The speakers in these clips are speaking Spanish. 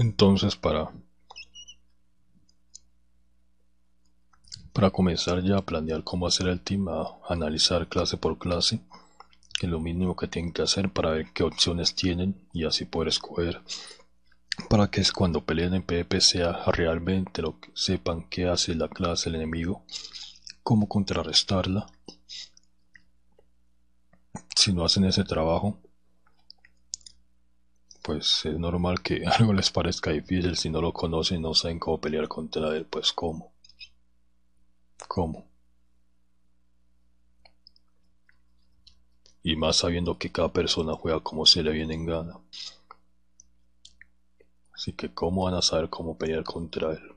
Entonces, para comenzar ya a planear cómo hacer el team, a analizar clase por clase, que es lo mínimo que tienen que hacer para ver qué opciones tienen y así poder escoger, para que cuando peleen en PvP sea realmente lo que sepan qué hace la clase, el enemigo, cómo contrarrestarla. Si no hacen ese trabajo, pues es normal que algo les parezca difícil. Si no lo conocen, no saben cómo pelear contra él, pues cómo. Y más sabiendo que cada persona juega como se le viene en gana. Así que cómo van a saber cómo pelear contra él.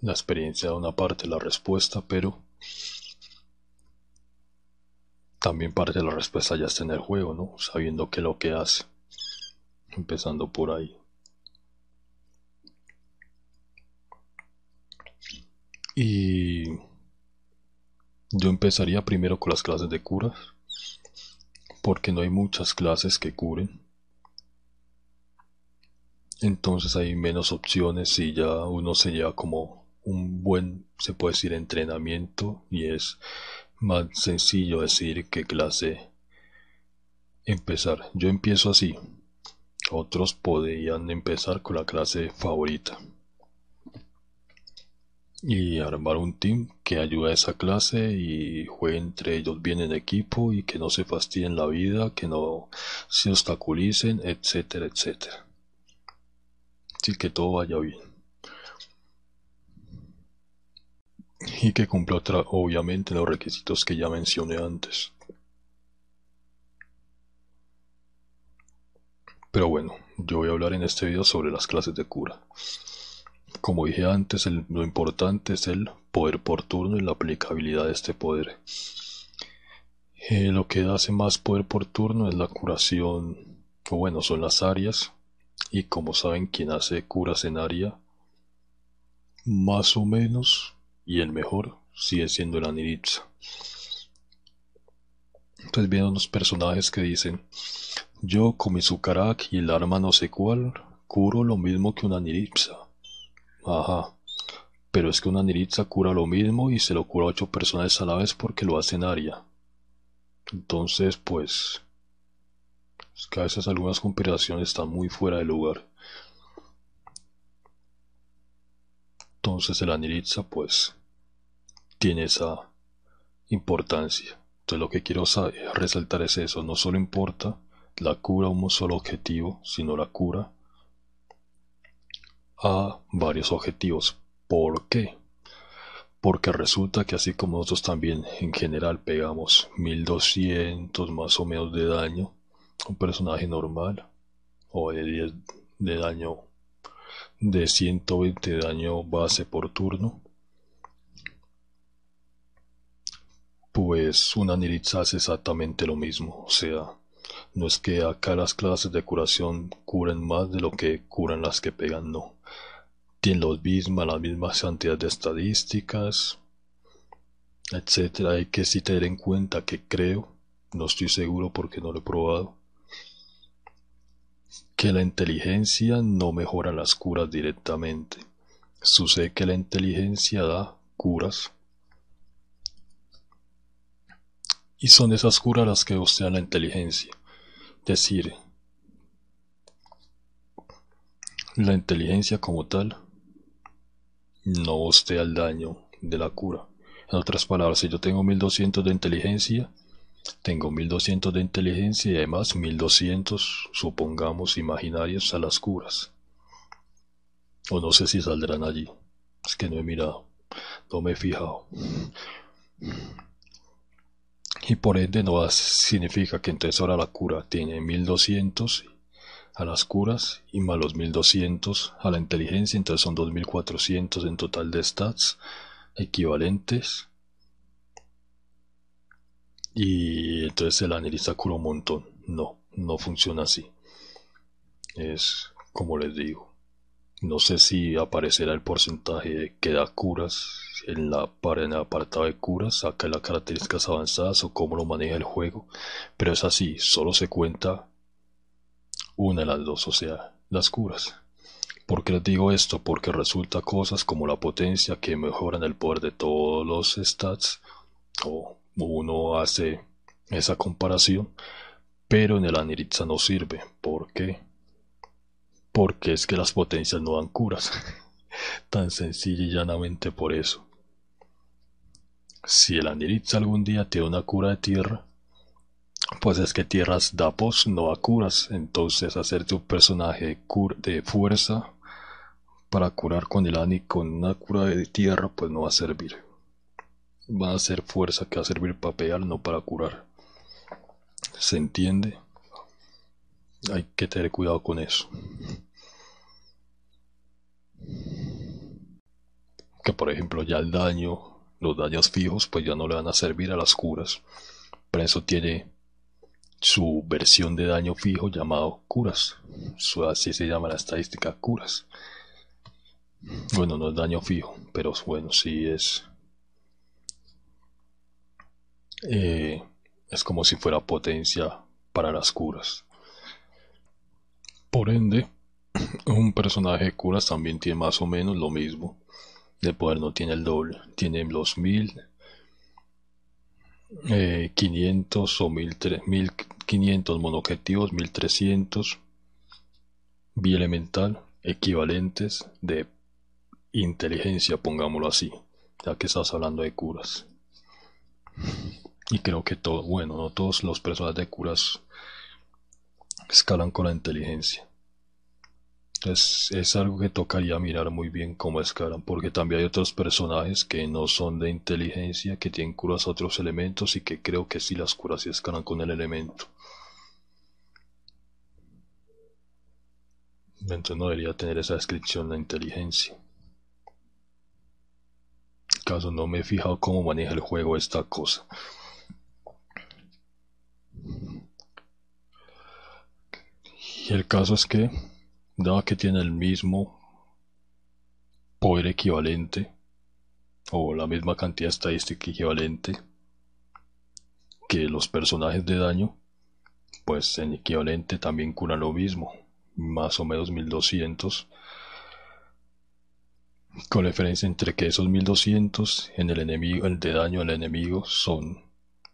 La experiencia da una parte la respuesta, pero también parte de la respuesta ya está en el juego, ¿no? Sabiendo qué es lo que hace. Empezando por ahí. Y yo empezaría primero con las clases de curas, porque no hay muchas clases que curen. Entonces hay menos opciones y ya uno se lleva como un buen, se puede decir, entrenamiento, y es más sencillo decir qué clase empezar. Yo empiezo así. Otros podrían empezar con la clase favorita y armar un team que ayude a esa clase y juegue entre ellos bien en equipo, y que no se fastidien la vida, que no se obstaculicen, etcétera, etcétera. Así que todo vaya bien y que cumpla obviamente los requisitos que ya mencioné antes. Pero bueno, yo voy a hablar en este video sobre las clases de cura. Como dije antes, lo importante es el poder por turno y la aplicabilidad de este poder. Lo que hace más poder por turno es la curación, o bueno, son las áreas, y como saben, quien hace curas en área más o menos y el mejor sigue siendo el Aniritsa. Entonces vienen unos personajes que dicen: yo con mi Sukarak y el arma no sé cuál curo lo mismo que una Aniritsa. Ajá, pero es que una Aniritsa cura lo mismo y se lo cura a 8 personas a la vez porque lo hace en área. Entonces pues es que a veces algunas comparaciones están muy fuera de lugar. Entonces el Aniritsa pues tiene esa importancia. Entonces lo que quiero resaltar es eso: no solo importa la cura a un solo objetivo, sino la cura a varios objetivos. ¿Por qué? Porque resulta que así como nosotros también en general pegamos 1200 más o menos de daño, un personaje normal, o de 10 de daño, de 120 de daño base por turno, pues una Aniritsa hace exactamente lo mismo. O sea, no es que acá las clases de curación curen más de lo que curan las que pegan, no. Tienen las mismas cantidades de estadísticas, etcétera. Hay que sí tener en cuenta que, creo, no estoy seguro porque no lo he probado, que la inteligencia no mejora las curas directamente. Sucede que la inteligencia da curas, y son esas curas las que hostean la inteligencia. Es decir, la inteligencia como tal no hostea el daño de la cura. En otras palabras, si yo tengo 1200 de inteligencia, tengo 1200 de inteligencia y además 1200, supongamos, imaginarios a las curas. O no sé si saldrán allí, es que no he mirado, no me he fijado. y por ende no significa que entonces ahora la cura tiene 1200 a las curas y más los 1200 a la inteligencia, entonces son 2400 en total de stats equivalentes. Y entonces el Aniritsa cura un montón. No funciona así. Es como les digo, no sé si aparecerá el porcentaje que da curas en el apartado de curas, saca las características avanzadas o cómo lo maneja el juego, pero es así, solo se cuenta una de las dos, o sea, las curas. ¿Por qué les digo esto? Porque resulta cosas como la potencia que mejoran el poder de todos los stats, o uno hace esa comparación, pero en el Aniritsa no sirve. ¿Por qué? Porque es que las potencias no dan curas. Tan sencilla y llanamente por eso. Si el Aniritsa algún día tiene una cura de tierra, pues es que tierras da pos, no da curas. Entonces hacerte un personaje de fuerza para curar con el Ani con una cura de tierra pues no va a servir. Va a ser fuerza que va a servir para pegar, no para curar. ¿Se entiende? Hay que tener cuidado con eso. Que por ejemplo ya el daño, los daños fijos pues ya no le van a servir a las curas, pero eso tiene su versión de daño fijo llamado curas, así se llama la estadística, curas. Bueno, no es daño fijo, pero bueno, sí es como si fuera potencia para las curas. Por ende, un personaje de curas también tiene más o menos lo mismo. De poder no tiene el doble, tiene los 1500 o 1500 monoobjetivos, 1300 bielemental equivalentes de inteligencia, pongámoslo así, ya que estás hablando de curas. Y creo que todo, bueno, no todos los personajes de curas escalan con la inteligencia. Es algo que tocaría mirar muy bien cómo escalan, porque también hay otros personajes que no son de inteligencia, que tienen curas a otros elementos y que creo que sí, las curas sí escalan con el elemento. Entonces no debería tener esa descripción de inteligencia. En caso no me he fijado cómo maneja el juego esta cosa. Y el caso es que, dado que tiene el mismo poder equivalente o la misma cantidad estadística equivalente que los personajes de daño, pues en equivalente también curan lo mismo, más o menos 1200, con la diferencia entre que esos 1200 en el enemigo, el de daño al enemigo,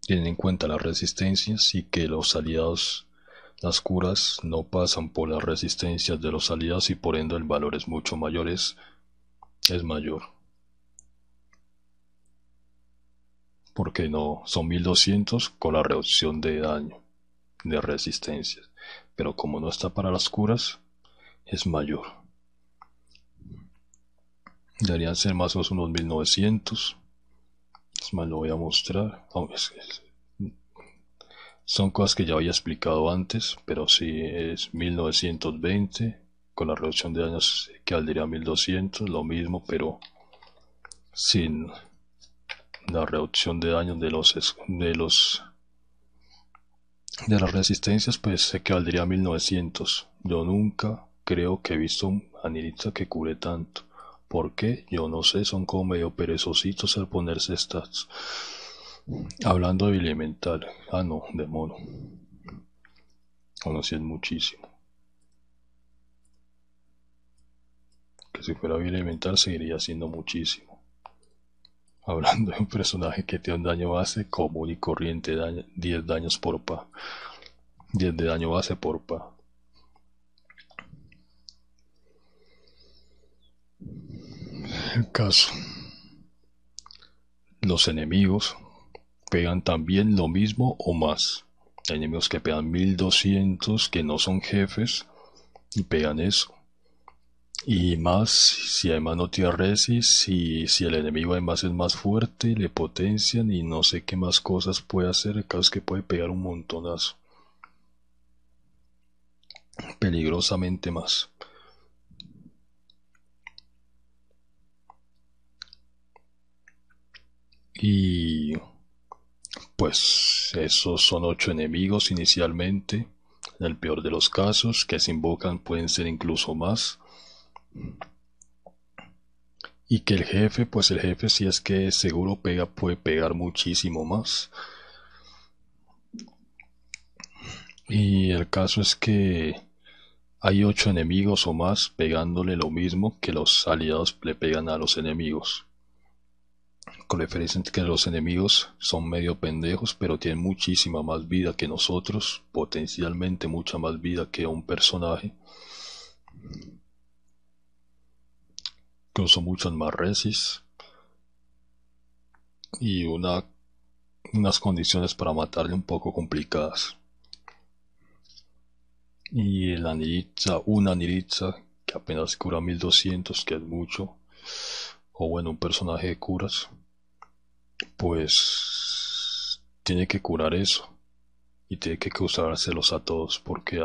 tienen en cuenta las resistencias, y que los aliados, las curas, no pasan por las resistencias de los aliados, y por ende el valor es mucho mayor, es mayor. Porque no son 1200 con la reducción de daño, de resistencias. Pero como no está para las curas, es mayor. Deberían ser más o menos unos 1900. Es más, lo voy a mostrar. Aunque son cosas que ya había explicado antes, pero si es 1920, con la reducción de daños que valdría 1200, lo mismo, pero sin la reducción de daños de las resistencias, pues se que valdría 1900. Yo nunca creo que he visto un Aniritsa que cure tanto. ¿Por qué? Yo no sé, son como medio perezositos al ponerse stats. Hablando de elemental, ah no, de mono. Bueno, si es muchísimo. Que si fuera elemental seguiría siendo muchísimo. Hablando de un personaje que tiene un daño base común y corriente, 10 daños por pa. 10 de daño base por pa. El caso. Los enemigos pegan también lo mismo o más. Hay enemigos que pegan 1200 que no son jefes y pegan eso. Y más, si además no tiene resist, si el enemigo además es más fuerte, le potencian y no sé qué más cosas puede hacer. El caso es que puede pegar un montonazo. Peligrosamente más. Y pues esos son 8 enemigos inicialmente. En el peor de los casos, que se invocan pueden ser incluso más. Y que el jefe, pues el jefe si es que seguro pega, puede pegar muchísimo más. Y el caso es que hay 8 enemigos o más pegándole lo mismo que los aliados le pegan a los enemigos. Con referencia a que los enemigos son medio pendejos, pero tienen muchísima más vida que nosotros, potencialmente mucha más vida que un personaje. Son muchas más resis y unas condiciones para matarle un poco complicadas. Y el Aniritsa, una Aniritsa que apenas cura 1200, que es mucho, o bueno, un personaje de curas, pues tiene que curar eso y tiene que causárselos a todos, porque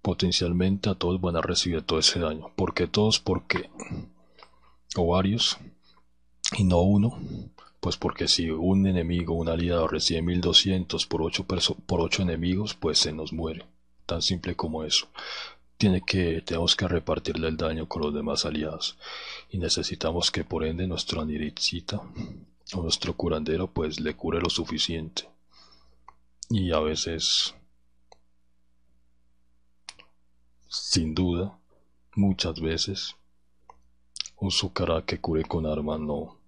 potencialmente a todos van a recibir todo ese daño. Porque todos, porque o varios y no uno, pues porque si un enemigo, un aliado recibe 1200 por 8 enemigos, pues se nos muere, tan simple como eso. Tenemos que repartirle el daño con los demás aliados, y necesitamos que por ende nuestro Aniritsita o nuestro curandero pues le cure lo suficiente. Y a veces, sin duda, muchas veces un Sukarak que cure con arma no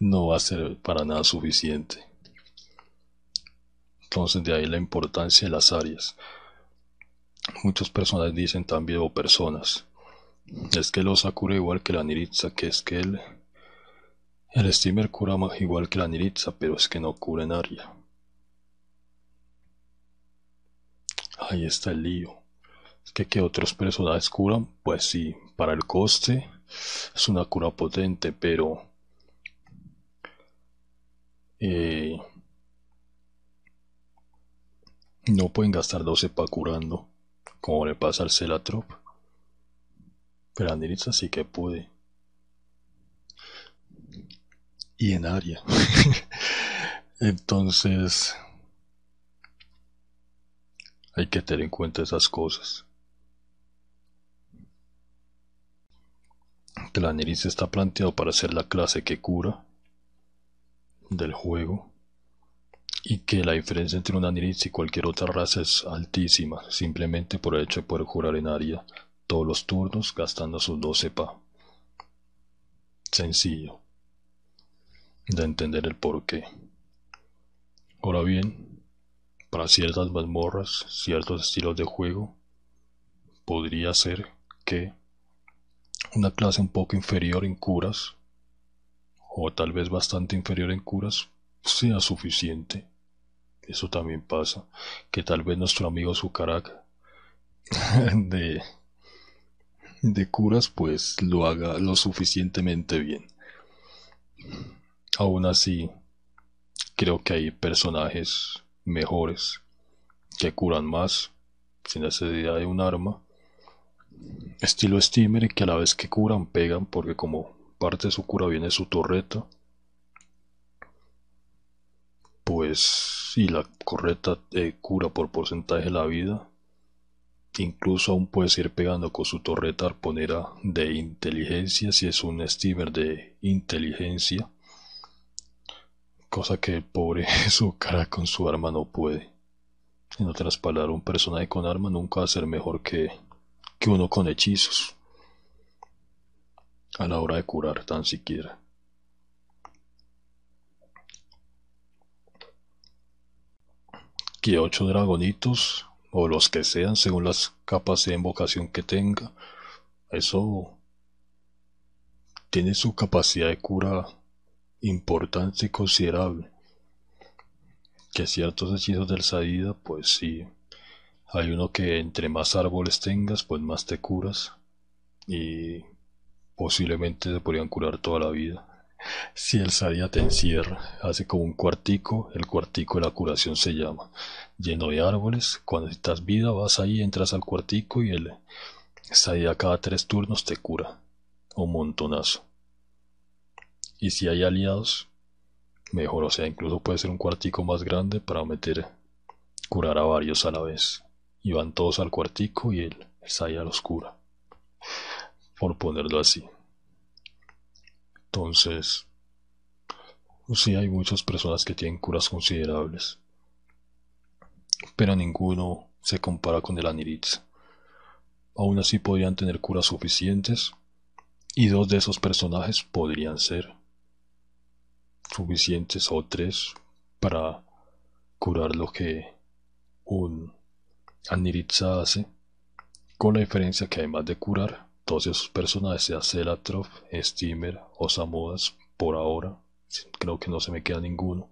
va a ser para nada suficiente. Entonces de ahí la importancia de las áreas. Muchas personas dicen también, o personas, es que el Osa cura igual que la Aniritsa, que es que el Steamer cura más igual que la Aniritsa, pero es que no cura en área. Ahí está el lío. Es que otros personajes curan, pues sí, para el coste es una cura potente, pero no pueden gastar 12 para curando, como le pasa al Xelor. Pero Aniritsa sí que puede. Y en área. Entonces hay que tener en cuenta esas cosas. La Aniritsa está planteado para ser la clase que cura del juego, y que la diferencia entre una Aniritsa y cualquier otra raza es altísima, simplemente por el hecho de poder curar en área todos los turnos gastando sus 12 pa. Sencillo de entender el porqué. Ahora bien, para ciertas mazmorras, ciertos estilos de juego, podría ser que una clase un poco inferior en curas, o tal vez bastante inferior en curas, sea suficiente. Eso también pasa, que tal vez nuestro amigo Sukarak de curas pues lo haga lo suficientemente bien. Aún así, creo que hay personajes mejores que curan más sin necesidad de un arma, estilo Steamer, que a la vez que curan pegan, porque como parte de su cura viene su torreta, pues y la correcta cura por porcentaje de la vida, incluso aún puedes ir pegando con su torreta arponera de inteligencia si es un Steamer de inteligencia, cosa que el pobre Sukarak con su arma no puede. En otras palabras, un personaje con arma nunca va a ser mejor que uno con hechizos a la hora de curar, tan siquiera. Que 8 dragonitos, o los que sean, según las capas de invocación que tenga, eso tiene su capacidad de cura importante y considerable. Que ciertos hechizos del Sadida pues sí Hay uno que entre más árboles tengas, pues más te curas. Y posiblemente te podrían curar toda la vida. Si el Sadida te encierra, hace como un cuartico, el cuartico de la curación se llama, lleno de árboles. Cuando necesitas vida vas ahí, entras al cuartico y el Sadida cada 3 turnos te cura un montonazo. Y si hay aliados, mejor, o sea, incluso puede ser un cuartico más grande para meter, curar a varios a la vez, y van todos al cuartico y el Sadida los cura, por ponerlo así. Entonces, sí hay muchas personas que tienen curas considerables, pero ninguno se compara con el Aniritsa. Aún así podrían tener curas suficientes, y 2 de esos personajes podrían ser suficientes, o 3, para curar lo que un Aniritsa hace, con la diferencia que además de curar, todos esos personajes, sea Xelor, Steamer, Osamodas, por ahora, creo que no se me queda ninguno,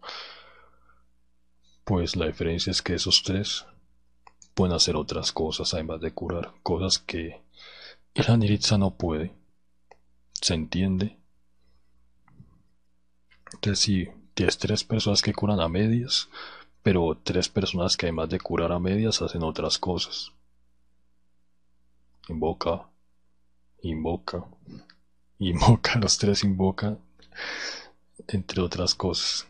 pues la diferencia es que esos 3 pueden hacer otras cosas además de curar, cosas que el Aniritsa no puede, ¿se entiende? Entonces si tienes 3 personas que curan a medias, pero 3 personas que además de curar a medias hacen otras cosas. Invoca, los 3 invocan, entre otras cosas,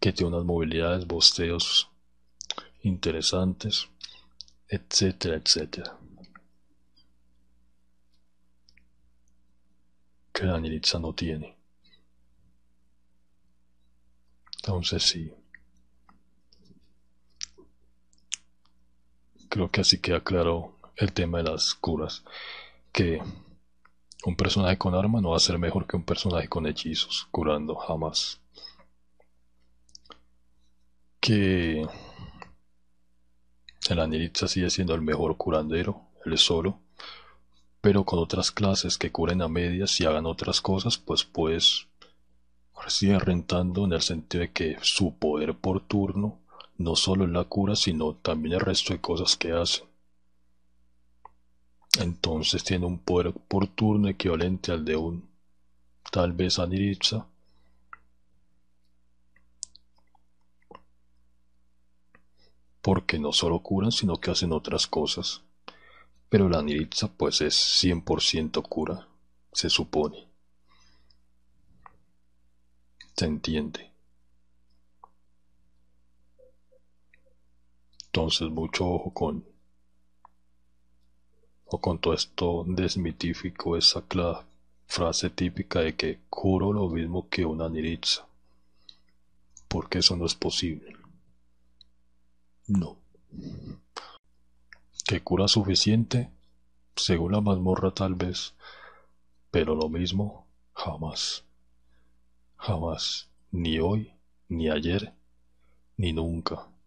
que tiene unas movilidades, bosteos interesantes, etcétera, etcétera. Que la Aniritsa no tiene. Entonces sí. Creo que así queda claro el tema de las curas. Que un personaje con arma no va a ser mejor que un personaje con hechizos curando, jamás. Que el Aniritsa sigue siendo el mejor curandero, él solo, pero con otras clases que curen a medias y hagan otras cosas, pues sigue rentando, en el sentido de que su poder por turno no solo es la cura, sino también el resto de cosas que hace. Entonces tiene un poder por turno equivalente al de un tal vez Aniritsa. Porque no solo curan, sino que hacen otras cosas. Pero el Aniritsa pues es 100% cura, se supone. ¿Se entiende? Entonces mucho ojo con todo esto. Desmitifico esa frase típica de que curo lo mismo que una Aniritsa, porque eso no es posible. No. Que cura suficiente, según la mazmorra tal vez, pero lo mismo jamás. Jamás, ni hoy, ni ayer, ni nunca.